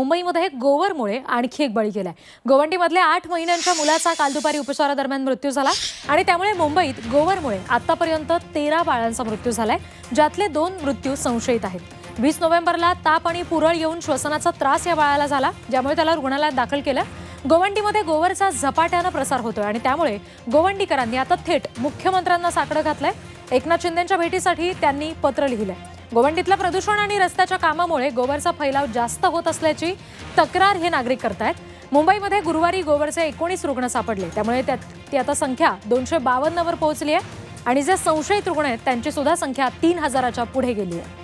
मुंबईमध्ये गोवरमुळे आणखी एक बळी गेलाय। गोवंडीमधल्या 8 महिन्यांच्या मुलाचा काल दुपारी उपचारादरम्यान मृत्यू झाला आणि त्यामुळे मुंबईत गोवरमुळे आतापर्यंत 13 बाळांचा मृत्यू झालाय, ज्यातले 2 मृत्यू संशयित आहेत। 20 नोव्हेंबरला ताप आणि पुरळ येऊन श्वसनाचा त्रास या बाळाला झाला, ज्यामुळे त्याला रुग्णालयात दाखल केलं। गोवंडीमध्ये गोवरचा झपाट्याने प्रसार होतोय आणि त्यामुळे गोवंडीकरांनी आता थेट मुख्यमंत्र्यांना साकडं घातलंय। एकनाथ शिंदेंच्या भेटीसाठी त्यांनी पत्र लिहिलंय। गोवंडीतला प्रदूषण आणि रस्त्याच्या कामामुळे गोवरचा फैलाव जास्त होत असल्याची तक्रार हे नागरिक करतायत। मुंबईमध्ये गुरुवारी गोवरचे 19 रुग्ण सापडले, त्यामुळे ती आता संख्या 252 वर पोहोचली आहे आणि जे संशयित रुग्ण आहेत त्यांची सुद्धा संख्या 3000च्या पुढे गेली आहे।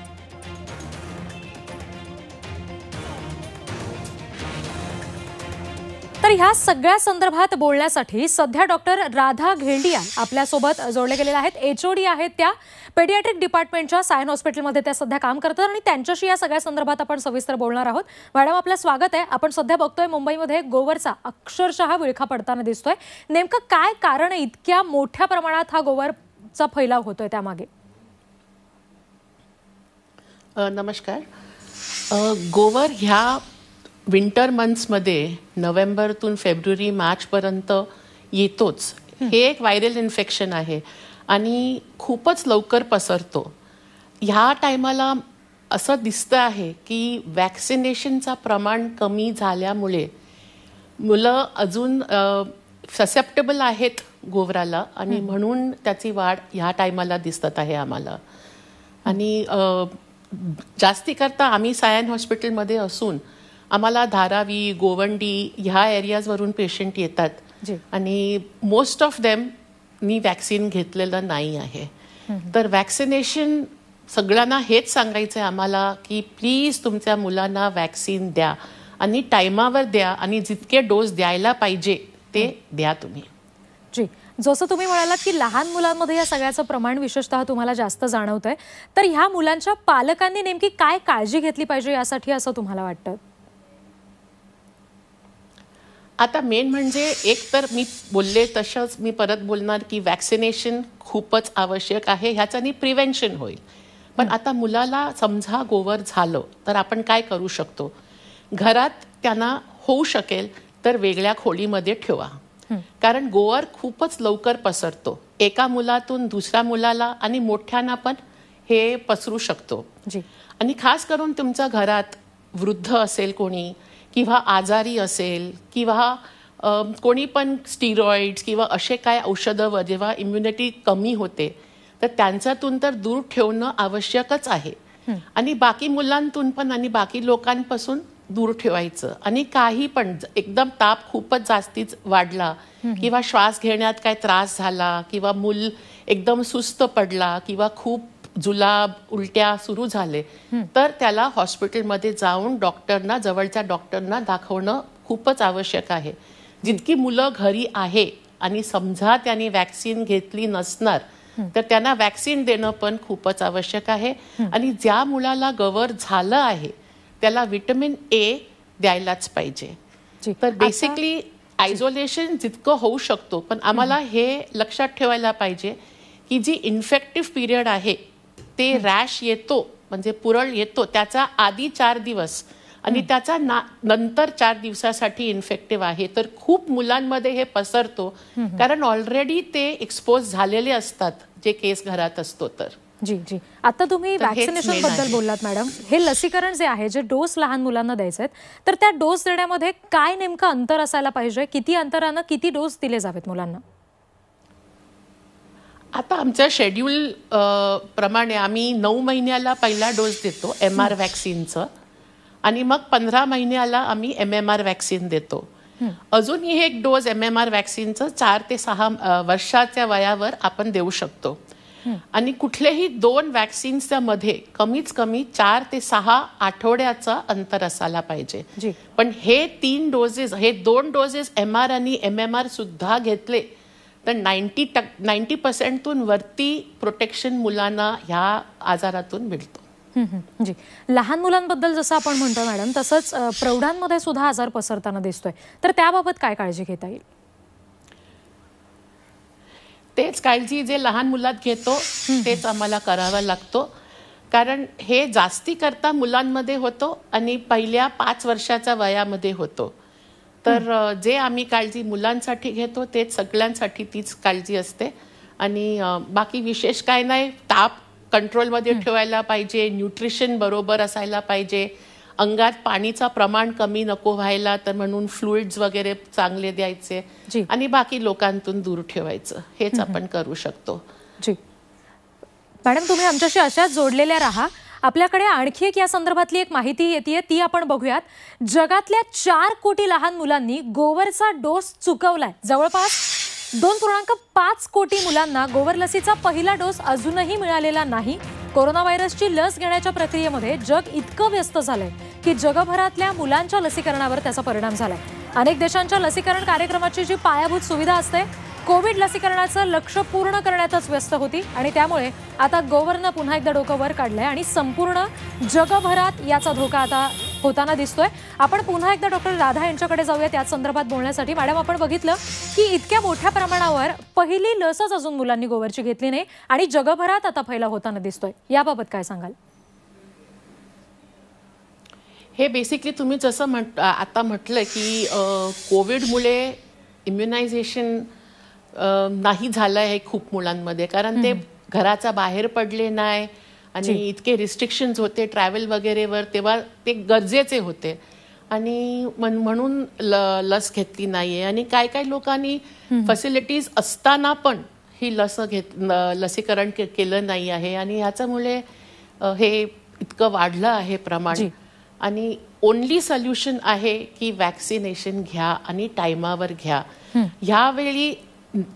तर ह्या सगळ्या संदर्भात बोलण्यासाठी सध्या डॉक्टर राधा घेलडियाल आपल्यासोबत जोडले गेलेले आहेत। एचओडी आहेत त्या पेडियाट्रिक डिपार्टमेंटच्या सायन हॉस्पिटलमध्ये त्या सध्या काम करतात आणि त्यांच्याशी या सगळ्या संदर्भात आपण सविस्तर बोलणार आहोत। मॅडम, आपलं स्वागत आहे। आपण सध्या बघतोय मुंबईमध्ये गोवरचा अक्षरशः विळखा पडताना दिसतोय, नेमकं काय कारण आहे इतक्या मोठ्या प्रमाणात हा गोवरचा फैलाव होतोय त्यामागे? नमस्कार। गोवर ह्या विंटर मंथ्समध्ये नोव्हेंबरतून फेब्रुवारी मार्चपर्यंत येतोच। हे एक व्हायरल इन्फेक्शन आहे आणि खूपच लवकर पसरतो। ह्या टायमाला असं दिसतं आहे की वॅक्सिनेशनचा प्रमाण कमी झाल्यामुळे मुलं अजून ससेप्टेबल आहेत गोवराला आणि म्हणून त्याची वाढ ह्या टायमाला दिसत आहे आम्हाला। आणि जास्ती करता आम्ही सायन हॉस्पिटलमध्ये असून आम्हाला धारावी, गोवंडी ह्या एरियाजवरून पेशंट येतात आणि मोस्ट ऑफ देम मी वॅक्सिन घेतलेलं नाही आहे। तर वॅक्सिनेशन सगळ्यांना हेच सांगायचं आहे आम्हाला की प्लीज तुमच्या मुलांना वॅक्सिन द्या आणि टायमावर द्या आणि जितके डोस द्यायला पाहिजे ते द्या तुम्ही। जी, जसं तुम्ही म्हणालात की लहान मुलांमध्ये या सगळ्याचं प्रमाण विशेषतः तुम्हाला जास्त जाणवतंय, तर ह्या मुलांच्या पालकांनी नेमकी काय काळजी घेतली पाहिजे यासाठी असं तुम्हाला वाटतं? आता मेन म्हणजे एकतर मी बोलले तसंच मी परत बोलणार की वॅक्सिनेशन खूपच आवश्यक आहे, ह्याच्याने प्रिव्हेन्शन होईल। पण आता मुलाला समजा गोवर झालं तर आपण काय करू शकतो? घरात त्यांना होऊ शकेल तर वेगळ्या खोलीमध्ये ठेवा, कारण गोवर खूपच लवकर पसरतो, एका मुलातून दुसऱ्या मुलाला आणि मोठ्यांना पण हे पसरू शकतो। आणि खास करून तुमच्या घरात वृद्ध असेल कोणी किंवा आजारी असेल किंवा कोणी पण स्टिरॉइड्स किंवा असे काय औषधं जेव्हा इम्युनिटी कमी होते तर त्यांच्यातून तर दूर ठेवणं आवश्यकच आहे आणि बाकी मुलांतून पण आणि बाकी लोकांपासून दूर ठेवायचं। आणि काही पण एकदम ताप खूपच जास्तीच वाढला किंवा श्वास घेण्यात काय त्रास झाला किंवा मूल एकदम सुस्त पडला किंवा खूप जुलाब उलट्या सुरू झाले तर त्याला हॉस्पिटलमध्ये जाऊन डॉक्टरना, जवळच्या डॉक्टरना दाखवणं खूपच आवश्यक आहे। जितकी मुलं घरी आहे आणि समजा त्यांनी वॅक्सिन घेतली नसणार तर त्यांना वॅक्सिन देणं पण खूपच आवश्यक आहे। आणि ज्या मुलाला गोवर झालं आहे त्याला व्हिटॅमिन ए द्यायलाच पाहिजे। तर बेसिकली आयसोलेशन जितकं होऊ शकतो, पण आम्हाला हे लक्षात ठेवायला पाहिजे की जी इन्फेक्टिव्ह पिरियड आहे ते रॅश येतो म्हणजे पुरळ येतो त्याचा आधी 4 दिवस आणि त्याचा नंतर 4 दिवसासाठी इन्फेक्टिव्ह आहे। तर खूप मुलांमध्ये हे पसरतो कारण ऑलरेडी ते एक्सपोज झालेले असतात जे केस घरात असतो। तर जी जी, आता तुम्ही वॅक्सिनेशन बद्दल बोललात मॅडम, हे लसीकरण जे आहे जे डोस लहान मुलांना द्यायचे आहेत तर त्या डोस देण्यामध्ये काय नेमकं अंतर असायला पाहिजे? किती अंतरानं किती डोस दिले जावेत मुलांना? आता आमच्या शेड्यूल प्रमाणे आम्ही 9 महिन्याला पहिला डोस देतो MR वॅक्सिनचं आणि मग 15 महिन्याला आम्ही MMR वॅक्सिन देतो। अजूनही एक डोस MMR वॅक्सिनचं 4 ते 6 वर्षाच्या वयावर आपण देऊ शकतो आणि कुठलेही 2 वॅक्सिन्सच्या मध्ये कमीत कमी 4 ते 6 आठवड्याचा अंतर असायला पाहिजे। पण हे 3 डोसेस, हे 2 डोसेस MR आणि MMR सुद्धा घेतले तर 90%तून वरती प्रोटेक्शन मुलांना ह्या आजारातून मिळतो। जी, लहान मुलांबद्दल जसं आपण म्हणतो मॅडम तसंच प्रौढांमध्ये सुद्धा आजार पसरताना दिसतोय, तर त्याबाबत काय काळजी घेता येईल? तेच काळजी जे लहान मुलात घेतो तेच आम्हाला करावा लागतो। कारण हे जास्ती करता मुलांमध्ये होतो आणि पहिल्या 5 वर्षाच्या वयामध्ये होतो। तर जे आम्ही काळजी मुलांसाठी घेतो तेच सगळ्यांसाठी तीच काळजी असते। आणि बाकी विशेष काय नाही, ताप कंट्रोलमध्ये ठेवायला पाहिजे, न्यूट्रिशन बरोबर असायला पाहिजे, अंगात पाणीचा प्रमाण कमी नको व्हायला तर म्हणून फ्लुइड्स वगैरे चांगले द्यायचे आणि बाकी लोकांतून दूर ठेवायचं, हेच आपण करू शकतो। जी मॅडम, तुम्ही आमच्याशी अशाच जोडलेल्या राहा। आपल्याकडे आणखी एक या संदर्भातली एक माहिती येतेय, ती आपण बघूयात। जगातल्या 4 कोटी लहान मुलांनी गोवरचा डोस चुकवलाय। जवळपास 2.5 कोटी मुलांना गोवर लसीचा पहिला डोस अजूनही मिळालेला नाही। कोरोना व्हायरसची लस घेण्याच्या प्रक्रियेमध्ये जग इतकं व्यस्त झालंय की जगभरातल्या मुलांच्या लसीकरणावर त्याचा परिणाम झालाय। अनेक देशांच्या लसीकरण कार्यक्रमाची जी पायाभूत सुविधा असते, कोविड लसीकरणाचं लक्ष्य पूर्ण करण्यातच व्यस्त होती आणि त्यामुळे आता गोवरनं पुन्हा एकदा डोकं वर काढलंय आणि संपूर्ण जगभरात याचा धोका आता होताना दिसतोय। आपण पुन्हा एकदा डॉक्टर राधा यांच्याकडे जाऊया त्या संदर्भात बोलण्यासाठी। मॅडम, आपण बघितलं की इतक्या मोठ्या प्रमाणावर पहिली लसच अजून मुलांनी गोवरची घेतली नाही आणि जगभरात आता फैलाव होताना दिसतोय, याबाबत काय सांगाल? हे बेसिकली तुम्ही जसं आता म्हटलं की कोविडमुळे इम्युनायझेशन नाही झालं आहे खूप मुलांमध्ये, कारण ते घराचा बाहेर पडले नाही आणि इतके रिस्ट्रिक्शन्स होते ट्रॅव्हल वगैरेवर, तेव्हा ते गरजेचे होते आणि म्हणून लस घेतली नाहीये। आणि काय काय लोकांनी फॅसिलिटीज असताना पण ही लसीकरण केलं नाही आहे आणि याच्यामुळे हे इतकं वाढलं आहे प्रमाण। आणि ओनली सोल्युशन आहे की वॅक्सिनेशन घ्या आणि टायमावर घ्या। यावेळी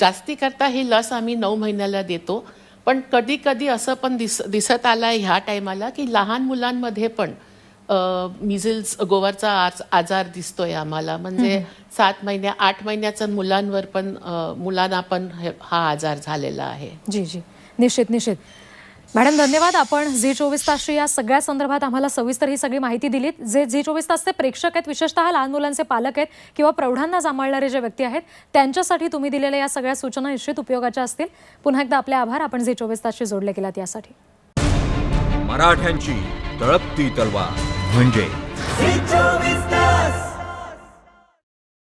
जास्ती करता ही लस आम्ही 9 महिन्याला देतो, पण कधी कधी असं पण दिसत आलंय ह्या टायमाला की लहान मुलांमध्ये पण मिझल्स गोवरचा आजार दिसतोय आम्हाला। म्हणजे 7 महिने 8 महिन्याच्या मुलांवर पण मुलांना पण हा आजार झालेला आहे। जी जी, निश्चित निश्चित। मॅडम धन्यवाद, आपण झी 24 तासशी या सगळ्या संदर्भात आम्हाला सविस्तर ही सगळी माहिती दिलीत। जे झी 24 तासचे प्रेक्षक आहेत, विशेषतः लहान मुलांचे पालक आहेत किंवा प्रौढांना सांभाळणारे जे व्यक्ती आहेत, त्यांच्यासाठी तुम्ही दिलेल्या या सगळ्या सूचना निश्चित उपयोगाच्या असतील। पुन्हा एकदा आपले आभार, आपण झी 24 तासशी जोडले गेलात यासाठी। मराठ्यांची तळपती तलवार म्हणजे